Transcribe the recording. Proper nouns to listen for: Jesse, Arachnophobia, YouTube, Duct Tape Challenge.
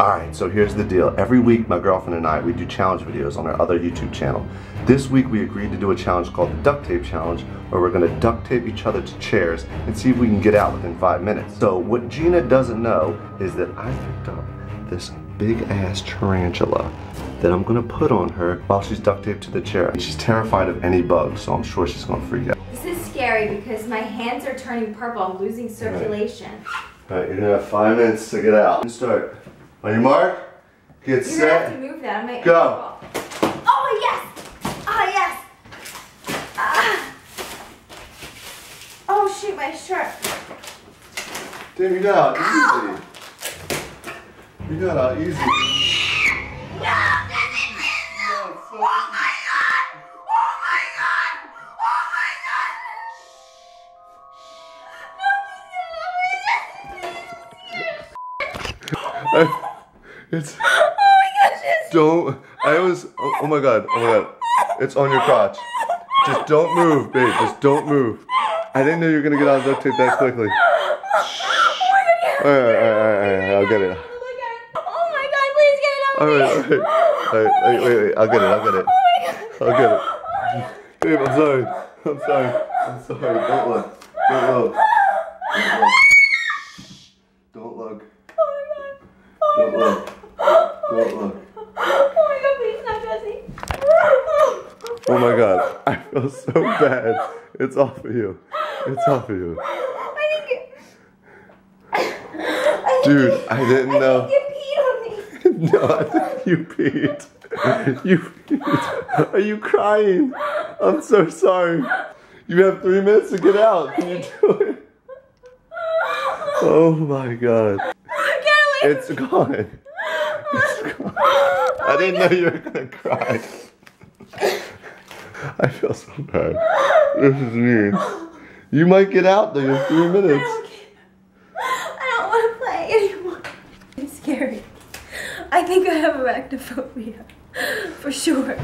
Alright, so here's the deal. Every week my girlfriend and I, we do challenge videos on our other YouTube channel. This week we agreed to do a challenge called the Duct Tape Challenge, where we're going to duct tape each other to chairs and see if we can get out within 5 minutes. So what Gina doesn't know is that I picked up this big ass tarantula that I'm going to put on her while she's duct taped to the chair. And she's terrified of any bugs, so I'm sure she's going to freak out. This is scary because my hands are turning purple. I'm losing circulation. Alright, you're going to have 5 minutes to get out. Let's start. On your mark, get set. You're gonna have to move that. I might go. Oh yes! Oh yes! Oh shoot, my shirt. Damn, you got out easy. You got out easy. No, this is miserable. Oh my god! Oh my god! Oh my god! No, this is miserable. It's, oh my gosh, yes. Don't, I was, oh my god, it's on your crotch. Just don't move, babe, just don't move. I didn't know you were going to get out of duct tape that quickly. Alright, I'll get it. Oh my god, please get it out of me. Alright, wait, I'll get it. Oh my god. I'll get it. Babe, I'm sorry, don't look. Oh my god, please not, Jesse. Oh my god, I feel so bad. It's off of you. It's off of you. I didn't know. I think you peed on me. No, I think you peed. You peed. Are you crying? I'm so sorry. You have 3 minutes to get out. Can you do it? Oh my god. Get away. It's gone. I didn't know you were gonna cry. I feel so bad. This is weird. You might get out though in 3 minutes. I don't want to play anymore. It's scary. I think I have arachnophobia. For sure.